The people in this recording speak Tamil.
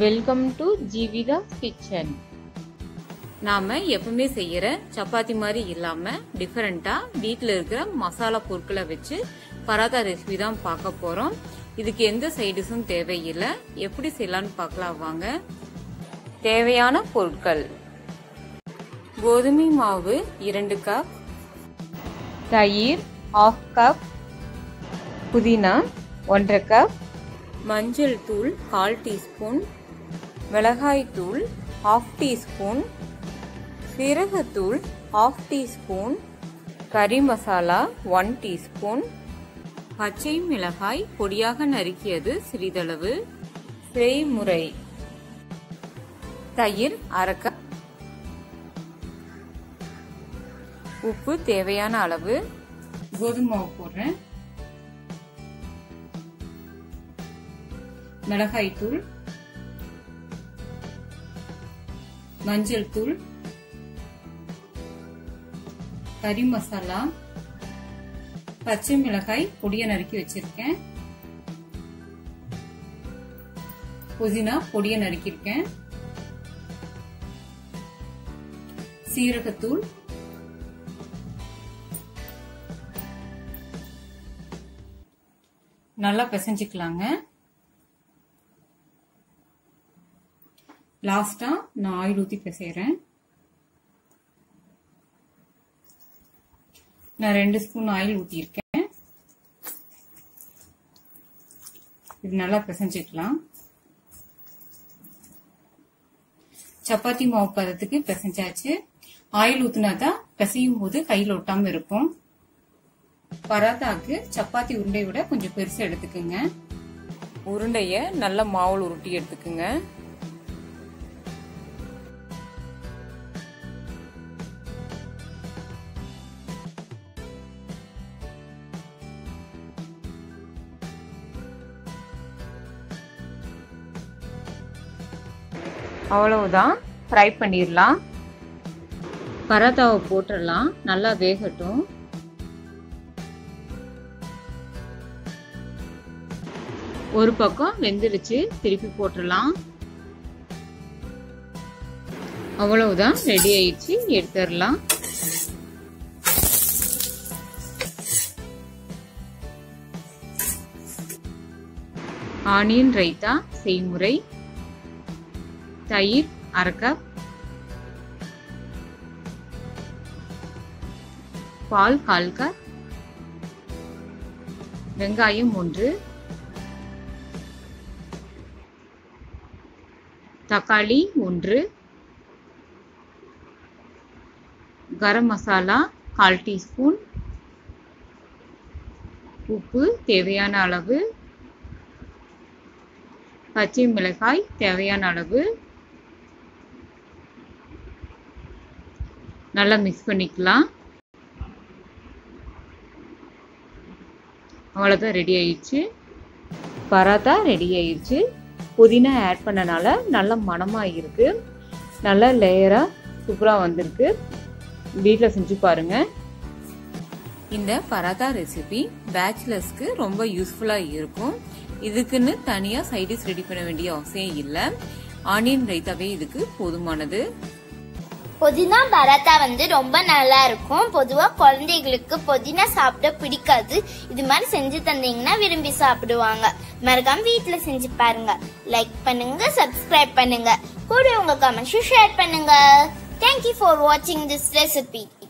Welcome to Jeevitha kitchen. நாம எப்பவுமே செய்யற சப்பாத்தி மாதிரி இல்லாம டிஃபரண்டா வீட்ல இருக்கிற மசாலா பொருட்களை வச்சு பராத்தா ரெசிபி தான் பார்க்க போறோம். இதுக்கு எந்த சைடிஷும் தேவையில்லை. எப்படி செய்யலாம்னு பார்க்கலாம் வாங்க. தேவையான பொருட்கள்: கோதுமை மாவு 2 கப், தயிர் 1/2 கப், புதினா 1/2 கப், மஞ்சள் தூள் 1/4 டீஸ்பூன், மிளகாய் தூள் 1/2 டீஸ்பூன், சீரகத்தூள் 1/2 டீஸ்பூன், கறி மசாலா 1 டீஸ்பூன், பச்சை மிளகாய் பொடியாக நறுக்கியது சிறிதளவு. செய்முறை: தயிர் 1/2 கப், உப்பு தேவையான அளவு, கோதுமை போடுறேன், மிளகாய் தூள், மஞ்சள் தூள், கறி மசாலா, பச்சை மிளகாய் பொடியை நறுக்கி வச்சிருக்கேன், புதினா பொடியை நறுக்கிருக்கேன், சீரகத்தூள், நல்லா பிசைஞ்சுக்கலாங்க. லாஸ்டா நான் ஆயில் ஊத்தி பிசைறேன். நான் 2 ஸ்பூன் ஆயில் ஊத்திருக்கேன். இது நல்லா பிசைஞ்சிக்கலாம். சப்பாத்தி மாவு பதத்துக்கு பிசைஞ்சாச்சு. ஆயில் ஊத்தினாதான் பிசையும் போது கையில் ஒட்டாம இருக்கும். பராத்தாக்கு சப்பாத்தி உருண்டையை விட கொஞ்சம் பெருசா எடுத்துக்குங்க. உருண்டைய நல்ல மாவுல உருட்டி எடுத்துக்குங்க. அவ்வளவுதான், ஃப்ரை பண்ணிடலாம். பராத்தாவை போட்டுடலாம், நல்லா வேகட்டும். ஒரு பக்கம் வெந்துடுச்சு, திருப்பி போட்டுடலாம். அவ்வளவுதான், ரெடி ஆயிடுச்சு, எடுத்துடலாம். ஆனியன் ரைத்தா செய்முறை: தயிர் 1/2 கப், பால் 1/4 கப், வெங்காயம் 1, தக்காளி 1, கரம் மசாலா 1/4 டீஸ்பூன், உப்பு தேவையான அளவு, பச்சை மிளகாய் தேவையான அளவு. நல்லா மிக்ஸ் பண்ணிக்கலாம். அவ்வளோதான், ரெடி ஆயிடுச்சு. பராத்தா ரெடி ஆயிடுச்சு. புதினா ஆட் பண்ணனால நல்ல மணமாக இருக்கு. நல்லா லேயராக சூப்பராக வந்திருக்கு. வீட்டில் செஞ்சு பாருங்க. இந்த பராத்தா ரெசிபி பேச்சுலர்ஸ்க்கு ரொம்ப யூஸ்ஃபுல்லாக இருக்கும். இதுக்குன்னு தனியாக சைடிஷ் ரெடி பண்ண வேண்டிய அவசியம் இல்லை. ஆனியன் ரைத்தாவே இதுக்கு போதுமானது. புதினா பராத்தா ரொம்ப நல்லா இருக்கும். பொதுவா குழந்தைகளுக்கு புதினா சாப்பிட பிடிக்காது. இது மாதிரி செஞ்சு தந்தீங்கன்னா விரும்பி சாப்பிடுவாங்க. மறக்காம வீட்டுல செஞ்சு பாருங்க. லைக் பண்ணுங்க, சப்ஸ்கிரைப் பண்ணுங்க, கூட உங்க கமெண்ட்ஸ் ஷேர் பண்ணுங்க. Thank you for watching this recipe.